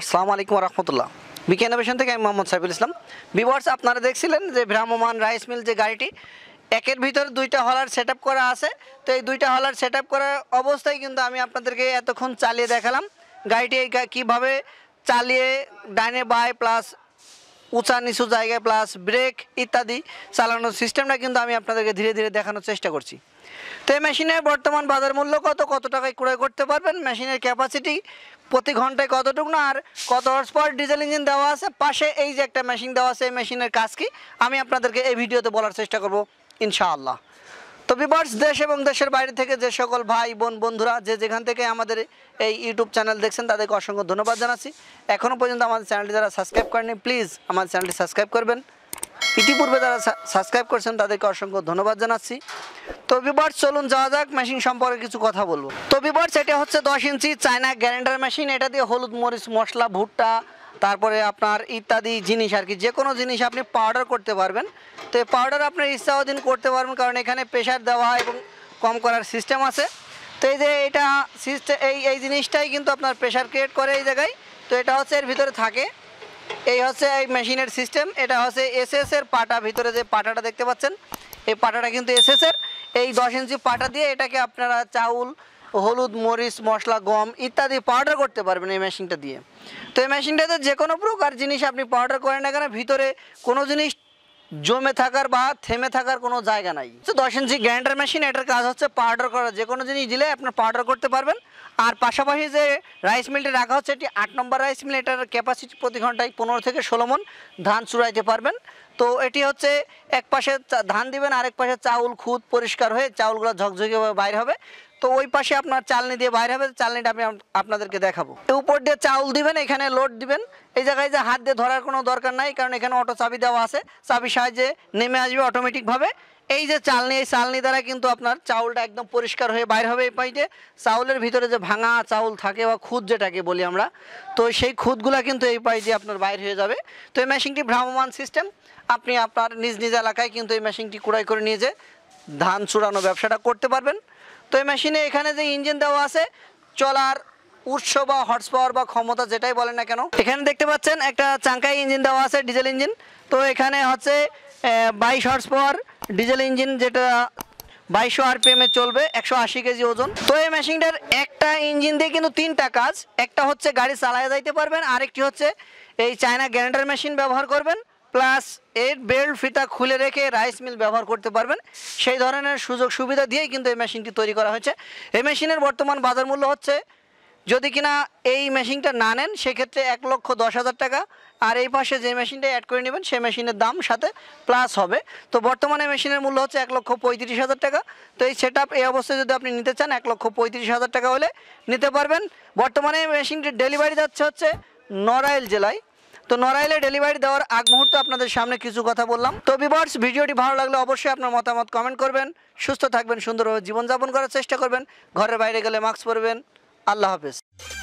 আসসালামু আলাইকুম ওয়া রাহমাতুল্লাহ। বিকে ইনোভেশন থেকে আমি মোহাম্মদ সাইফুল ইসলাম। ভিউয়ার্স, আপনারা দেখছিলেন যে ভ্রাম্যমান রাইস মিল যে গাড়িটি, একের ভিতরে দুইটা হলার সেটআপ করা আছে। তো এই দুইটা হলার সেটআপ করা অবস্থায় কিন্তু আমি আপনাদেরকে এতক্ষণ চালিয়ে দেখালাম গাড়িটি কিভাবে চালিয়ে ডাইনে বাই প্লাস উঁচা নিচু জায়গায় প্লাস ব্রেক ইত্যাদি চালানোর সিস্টেমটা কিন্তু আমি আপনাদেরকে ধীরে ধীরে দেখানোর চেষ্টা করছি। তো এই মেশিনের বর্তমান বাজার মূল্য কত টাকায় ক্রয় করতে পারবেন, মেশিনের ক্যাপাসিটি প্রতি ঘন্টায় কতটুকু না আর কত হর্স পাওয়ার ডিজেল ইঞ্জিন দেওয়া আছে, পাশে এই যে একটা মেশিন দেওয়া আছে, এই মেশিনের কাজ কি আমি আপনাদেরকে এই ভিডিওতে বলার চেষ্টা করব ইনশাআল্লাহ। তো ভিউয়ার্স, দেশ এবং দেশের বাইরে থেকে যে সকল ভাই বোন বন্ধুরা যে যেখান থেকে আমাদের এই ইউটিউব চ্যানেল দেখছেন তাদেরকে অসংখ্য ধন্যবাদ জানাচ্ছি। এখনও পর্যন্ত আমাদের চ্যানেলটি যারা সাবস্ক্রাইব করেনি প্লিজ আমার চ্যানেলটি সাবস্ক্রাইব করবেন। ইতিপূর্বে যারা সাবস্ক্রাইব করছেন তাদেরকে অসংখ্য ধন্যবাদ জানাচ্ছি। তো ভিউয়ার্স, চলুন যাওয়া যাক, মেশিন সম্পর্কে কিছু কথা বলবো। তো ভিউয়ার্স, এটা হচ্ছে 10 ইঞ্চি চায়না গ্রাইন্ডার মেশিন। এটা দিয়ে হলুদ মরিচ মশলা ভুট্টা তারপরে আপনার ইত্যাদি জিনিস আর কি যে কোনো জিনিস আপনি পাউডার করতে পারবেন। তো এই পাউডার আপনার ইচ্ছা অধীন করতে পারবেন, কারণ এখানে প্রেশার দেওয়া এবং কম করার সিস্টেম আছে। তো এই যে এটা সিস্টেম এই জিনিসটাই কিন্তু আপনার প্রেশার ক্রিয়েট করে এই জায়গায়। তো এটা হচ্ছে এর ভিতরে থাকে, এই হচ্ছে এই মেশিনের সিস্টেম। এটা হচ্ছে এসএস এর পাটা, ভিতরে যে পাটাটা দেখতে পাচ্ছেন এই পাটাটা কিন্তু এসএস এর। এই 10 ইঞ্চি পাটা দিয়ে এটাকে আপনারা চাউল হলুদ মরিচ মশলা গম ইত্যাদি পাউডার করতে পারবেন এই মেশিনটা দিয়ে। তো এই মেশিনটাতে যে কোনো প্রকার জিনিস আপনি পাউডার করেন না কেন, ভিতরে কোনো জিনিস জমে থাকার বা থেমে থাকার কোনো জায়গা নাই। তো 10 ইঞ্চি গ্রাইন্ডার মেশিন, এটার কাজ হচ্ছে পাউডার করা, যে কোনো জিনিস দিলে আপনার পাউডার করতে পারবেন। আর পাশাপাশি যে রাইস মিলটি রাখা হচ্ছে এটি 8 নম্বর রাইস মিল। এটার ক্যাপাসিটি প্রতি ঘন্টায় 15 থেকে 16 মণ ধান চুড়াইতে পারবেন। তো এটি হচ্ছে এক পাশে ধান দিবেন, আরেক পাশে চাউল খুদ পরিষ্কার হয়ে চাউলগুলো ঝকঝকে বাইর হবে। তো ওই পাশে আপনার চালনি দিয়ে বাইরে হবে, চালনিটা আমি আপনাদেরকে দেখাবো। উপর দিয়ে চাউল দিবেন, এখানে লোড দিবেন। এই জায়গায় যে হাত দিয়ে ধরার কোনো দরকার নাই, কারণ এখানে অটো চাবি দেওয়া আছে, চাবির সাহায্যে নেমে আসবে অটোমেটিকভাবে। এই যে চালনি, এই চালনি দ্বারা কিন্তু আপনার চাউলটা একদম পরিষ্কার হয়ে বাইরে হবে। এই পাইটে চাউলের ভিতরে যে ভাঙা চাউল থাকে বা খুদ যেটাকে বলি আমরা, তো সেই খুদগুলা কিন্তু এই পাই দিয়ে আপনার বাইরে হয়ে যাবে। তো এই মেশিনটি ভ্রাম্যমান সিস্টেম, আপনি আপনার নিজ নিজ এলাকায় কিন্তু এই মেশিনটি ক্রয় করে নিয়ে যে ধান চুড়ানো ব্যবসাটা করতে পারবেন। তো এই মেশিনে এখানে যে ইঞ্জিন দেওয়া আছে, চলার উৎস বা হর্স পাওয়ার বা ক্ষমতা যেটাই বলেন না কেন, এখানে দেখতে পাচ্ছেন একটা চাঙ্কাই ইঞ্জিন দেওয়া আছে, ডিজেল ইঞ্জিন। তো এখানে হচ্ছে 22 হর্স পাওয়ার ডিজেল ইঞ্জিন, যেটা 2200 RPM এ চলবে, 180 কেজি ওজন। তো এই মেশিনটার একটা ইঞ্জিন দিয়ে কিন্তু 3টা কাজ, একটা হচ্ছে গাড়ি চালায় যাইতে পারবেন, আরেকটি হচ্ছে এই চায়না গ্রাইন্ডার মেশিন ব্যবহার করবেন, প্লাস এর বেল্ট ফিতা খুলে রেখে রাইস মিল ব্যবহার করতে পারবেন। সেই ধরনের সুযোগ সুবিধা দিয়েই কিন্তু এই মেশিনটি তৈরি করা হয়েছে। এই মেশিনের বর্তমান বাজার মূল্য হচ্ছে, যদি কিনা এই মেশিনটা না নেন সেক্ষেত্রে 1,10,000 টাকা। আর এই পাশে যে মেশিনটা অ্যাড করে নেবেন সেই মেশিনের দাম সাথে প্লাস হবে। তো বর্তমানে মেশিনের মূল্য হচ্ছে 1,35,000 টাকা। তো এই সেটআপ এই অবস্থায় যদি আপনি নিতে চান 1,35,000 টাকা হলে নিতে পারবেন। বর্তমানে এই মেশিনটির ডেলিভারি যাচ্ছে হচ্ছে নড়াইল জেলায়। তো নড়াইলে ডেলিভারি দেওয়ার আগ মুহূর্তে আপনাদের সামনে কিছু কথা বললাম। তো ভিউয়ার্স, ভিডিওটি ভালো লাগলে অবশ্যই আপনার মতামত কমেন্ট করবেন। সুস্থ থাকবেন, সুন্দরভাবে জীবনযাপন করার চেষ্টা করবেন, ঘরের বাইরে গেলে মাস্ক পরবেন। আল্লাহ হাফেজ।